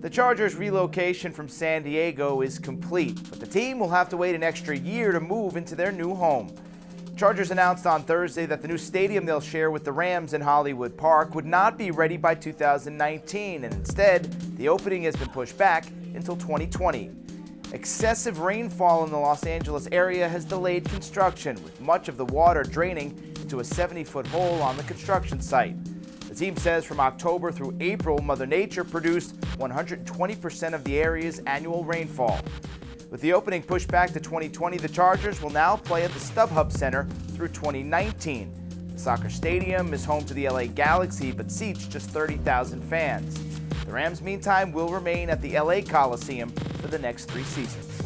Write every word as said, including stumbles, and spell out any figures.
The Chargers' relocation from San Diego is complete, but the team will have to wait an extra year to move into their new home. Chargers announced on Thursday that the new stadium they'll share with the Rams in Hollywood Park would not be ready by two thousand nineteen, and instead, the opening has been pushed back until twenty twenty. Excessive rainfall in the Los Angeles area has delayed construction, with much of the water draining into a seventy-foot hole on the construction site. The team says from October through April, Mother Nature produced one hundred twenty percent of the area's annual rainfall. With the opening pushed back to twenty twenty, the Chargers will now play at the StubHub Center through twenty nineteen. The soccer stadium is home to the L A Galaxy, but seats just thirty thousand fans. The Rams, meantime, will remain at the L A Coliseum for the next three seasons.